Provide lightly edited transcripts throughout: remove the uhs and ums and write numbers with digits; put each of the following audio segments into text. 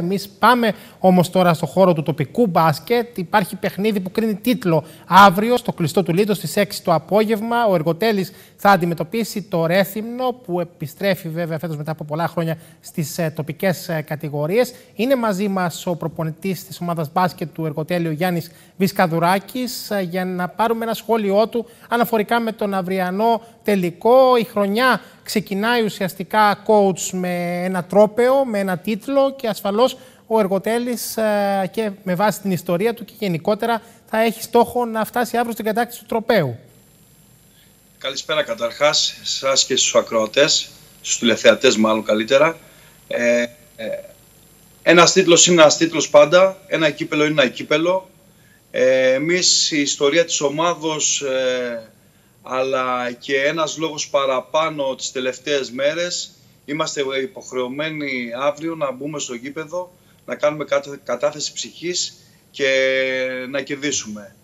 Εμείς πάμε όμως τώρα στο χώρο του τοπικού μπάσκετ. Υπάρχει παιχνίδι που κρίνει τίτλο αύριο στο κλειστό του Λίτο στις 6 το απόγευμα. Ο Εργοτέλης θα αντιμετωπίσει το Ρέθυμνο, που επιστρέφει βέβαια φέτος μετά από πολλά χρόνια στις τοπικές κατηγορίες. Είναι μαζί μας ο προπονητής της ομάδας μπάσκετ του Εργοτέλη, ο Γιάννης Βισκαδουράκης, για να πάρουμε ένα σχόλιο του αναφορικά με τον αυριανό τελικό. Η χρονιά ξεκινάει ουσιαστικά, coach, με ένα τρόπαιο, με ένα τίτλο, και ασφαλώς ο Εργοτέλης, και με βάση την ιστορία του και γενικότερα, θα έχει στόχο να φτάσει αύριο στην κατάκτηση του τροπαίου. Καλησπέρα καταρχάς σας και στους ακροατές, στους τηλεθεατές μάλλον καλύτερα. Ένας τίτλος είναι ένας τίτλος πάντα, ένα κύπελο είναι ένα κύπελο. Εμείς η ιστορία της ομάδος, αλλά και ένας λόγος παραπάνω τις τελευταίες μέρες, είμαστε υποχρεωμένοι αύριο να μπούμε στο γήπεδο, να κάνουμε κατάθεση ψυχής και να κερδίσουμε.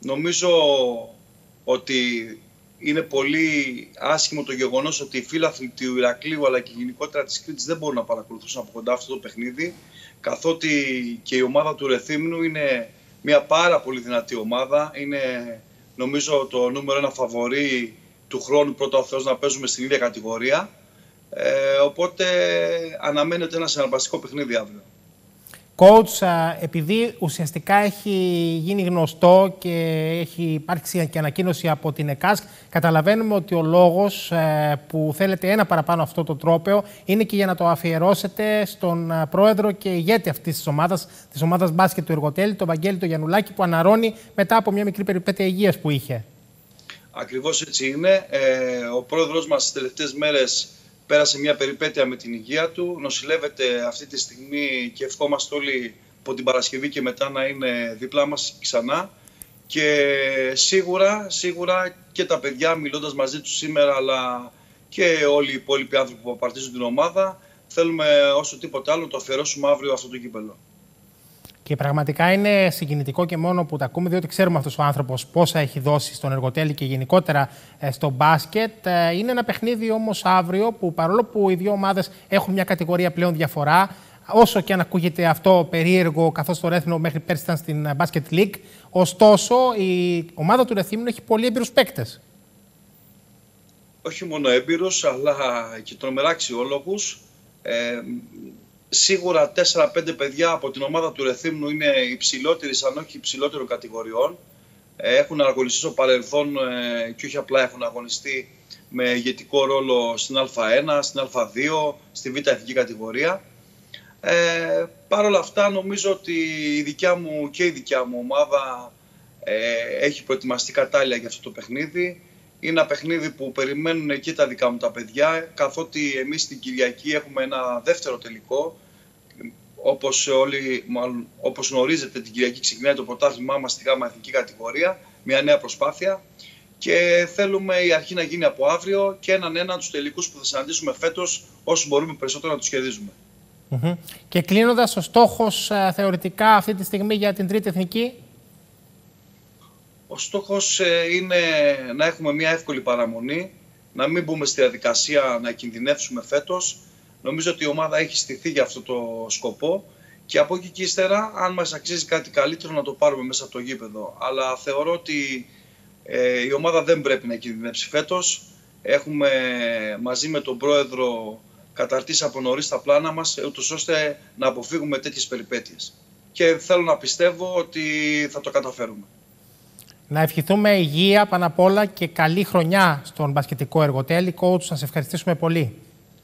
Νομίζω ότι είναι πολύ άσχημο το γεγονός ότι οι φίλαθλοι του Ηρακλείου, αλλά και γενικότερα της Κρήτης, δεν μπορούν να παρακολουθούν από κοντά αυτό το παιχνίδι, καθότι και η ομάδα του Ρεθύμνου είναι μια πάρα πολύ δυνατή ομάδα. Είναι, νομίζω, το νούμερο ένα φαβορί του χρόνου, πρώτα ο Θεός, να παίζουμε στην ίδια κατηγορία. Οπότε αναμένεται ένα συναρπαστικό παιχνίδι αύριο. Coach, επειδή ουσιαστικά έχει γίνει γνωστό και έχει υπάρξει και ανακοίνωση από την ΕΚΑΣ, καταλαβαίνουμε ότι ο λόγος που θέλετε ένα παραπάνω αυτό το τρόπαιο είναι και για να το αφιερώσετε στον πρόεδρο και ηγέτη αυτής της ομάδας μπάσκετ του Εργοτέλη, τον Βαγγέλη Γιαννουλάκη, που αναρρώνει μετά από μια μικρή περιπέτεια υγείας που είχε. Ακριβώς έτσι είναι. Ο πρόεδρος μας τις τελευταίες μέρες πέρασε μια περιπέτεια με την υγεία του, νοσηλεύεται αυτή τη στιγμή και ευχόμαστε όλοι από την Παρασκευή και μετά να είναι δίπλα μας ξανά. Και σίγουρα και τα παιδιά, μιλώντας μαζί τους σήμερα, αλλά και όλοι οι υπόλοιποι άνθρωποι που απαρτίζουν την ομάδα, θέλουμε όσο τίποτα άλλο το αφιερώσουμε αύριο αυτό το κύπελο. Και πραγματικά είναι συγκινητικό και μόνο που τα ακούμε, διότι ξέρουμε αυτός ο άνθρωπος πόσα έχει δώσει στον Εργοτέλη και γενικότερα στο μπάσκετ. Είναι ένα παιχνίδι όμως αύριο που, παρόλο που οι δύο ομάδες έχουν μια κατηγορία πλέον διαφορά, όσο και αν ακούγεται αυτό περίεργο, καθώς το Ρέθυμνο μέχρι πέρσι ήταν στην Basket League, ωστόσο η ομάδα του Ρεθύμνου έχει πολύ έμπειρους παίκτες. Όχι μόνο έμπειρους, αλλά και τρομερά αξιόλογους. Σίγουρα 4-5 παιδιά από την ομάδα του Ρεθύμνου είναι υψηλότερης, αν όχι υψηλότερων κατηγοριών. Έχουν αγωνιστεί στο παρελθόν και όχι απλά έχουν αγωνιστεί με ηγετικό ρόλο στην Α1, στην Α2, στη Β' Εθνική Κατηγορία. Παρ' όλα αυτά, νομίζω ότι η δικιά μου ομάδα έχει προετοιμαστεί κατάλληλα για αυτό το παιχνίδι. Είναι ένα παιχνίδι που περιμένουν και τα δικά μου τα παιδιά, καθότι εμείς την Κυριακή έχουμε ένα δεύτερο τελικό. Όπως γνωρίζετε, την Κυριακή ξεκινάει το πρωτάθλημά μας στη ΓΑΜΑ Εθνική Κατηγορία, μια νέα προσπάθεια. Και θέλουμε η αρχή να γίνει από αύριο και έναν τους τελικούς που θα συναντήσουμε φέτος, όσους μπορούμε περισσότερο να τους κερδίζουμε. Και κλείνοντας, ο στόχος θεωρητικά αυτή τη στιγμή για την Τρίτη Εθνική. Ο στόχος είναι να έχουμε μια εύκολη παραμονή, να μην μπούμε στη διαδικασία να κινδυνεύσουμε φέτος. Νομίζω ότι η ομάδα έχει στηθεί για αυτό το σκοπό και από εκεί και ύστερα, αν μας αξίζει κάτι καλύτερο, να το πάρουμε μέσα από το γήπεδο. Αλλά θεωρώ ότι η ομάδα δεν πρέπει να κινδυνεύσει φέτος. Έχουμε μαζί με τον πρόεδρο καταρτήσει από νωρίς τα πλάνα μας, ούτως ώστε να αποφύγουμε τέτοιες περιπέτειες. Και θέλω να πιστεύω ότι θα το καταφέρουμε. Να ευχηθούμε υγεία πάνω απ' όλα και καλή χρονιά στον μπασκετικό Εργοτέλη. Coach, να σε ευχαριστήσουμε πολύ.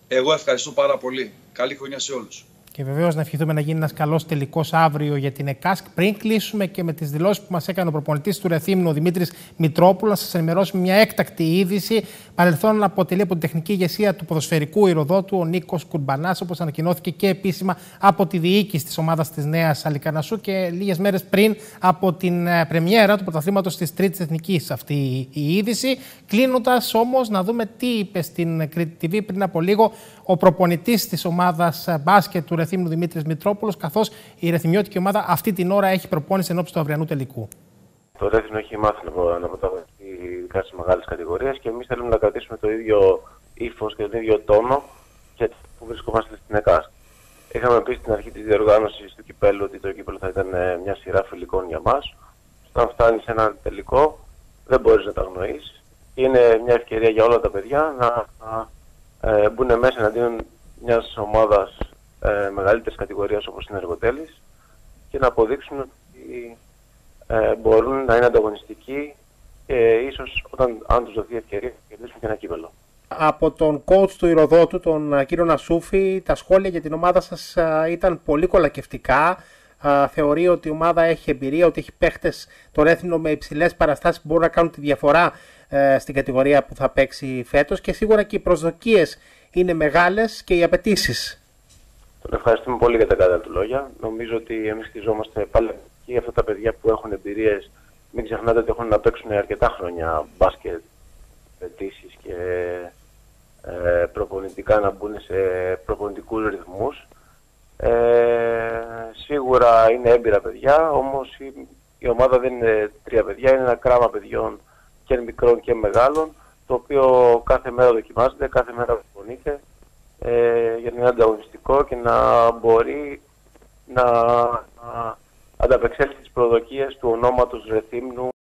Εγώ ευχαριστώ πάρα πολύ. Καλή χρονιά σε όλους. Και βεβαίως να ευχηθούμε να γίνει ένας καλός τελικός αύριο για την ΕΚΑΣΚ. Πριν κλείσουμε και με τις δηλώσεις που μας έκανε ο προπονητής του Ρεθύμνου, ο Δημήτρης Μητρόπουλος, να σας ενημερώσουμε μια έκτακτη είδηση. Παρελθόν αποτελεί από την τεχνική ηγεσία του ποδοσφαιρικού Ηροδότου ο Νίκος Κουμπανάς, όπως ανακοινώθηκε και επίσημα από τη διοίκηση της ομάδας της Νέας Αλικανασσού και λίγες μέρες πριν από την πρεμιέρα του πρωταθλήματος της Τρίτης Εθνικής. Αυτή η είδηση. Κλείνοντας όμως, να δούμε τι είπε στην Κρήτη TV πριν από λίγο ο προπονητής της ομάδας μπάσκετ του Ρεθύμνου, Δημήτρης Μητρόπουλος, καθώς η ρεθυμιώτικη ομάδα αυτή την ώρα έχει προπόνηση ενόψει του αυριανού τελικού. Το Ρέθυμνο έχει μάθει να πρωταγωνιστεί ειδικά στις μεγάλες κατηγορίες και εμείς θέλουμε να κρατήσουμε το ίδιο ύφος και τον ίδιο τόνο που βρισκόμαστε στην ΕΚΑΣ. Είχαμε πει στην αρχή της διοργάνωσης του κυπέλλου ότι το κύπελλο θα ήταν μια σειρά φιλικών για μας. Όταν φτάνεις σε έναν τελικό, δεν μπορείς να τα αγνοείς. Είναι μια ευκαιρία για όλα τα παιδιά να μπουν μέσα εναντίον μιας ομάδας μεγαλύτερης κατηγορίας όπως είναι Εργοτέλης και να αποδείξουν ότι μπορούν να είναι ανταγωνιστικοί και ίσως αν τους δοθεί ευκαιρία να κερδίσουν και ένα κύπελλο. Από τον coach του Ηροδότου, τον κύριο Νασούφη, τα σχόλια για την ομάδα σας ήταν πολύ κολακευτικά. Θεωρεί ότι η ομάδα έχει εμπειρία, ότι έχει παίχτες το Ρέθυμνο με υψηλές παραστάσεις που μπορούν να κάνουν τη διαφορά στην κατηγορία που θα παίξει φέτος και σίγουρα και οι προσδοκίες είναι μεγάλες και οι απαιτήσεις. Τον ευχαριστούμε πολύ για τα καλά του λόγια. Νομίζω ότι εμείς χτιζόμαστε πάλι και αυτά τα παιδιά που έχουν εμπειρίες. Μην ξεχνάτε ότι έχουν να παίξουν αρκετά χρόνια μπάσκετ, πετήσεις και προπονητικά να μπουν σε προπονητικούς ρυθμούς. Σίγουρα είναι έμπειρα παιδιά, όμως η ομάδα δεν είναι τρία παιδιά, είναι ένα κράμα παιδιών και μικρών και μεγάλων, το οποίο κάθε μέρα δοκιμάζεται, κάθε μέρα προπονείται για να είναι ανταγωνιστικό και να μπορεί να ανταπεξέλθει στις προδοκίες του ονόματος Ρεθύμνου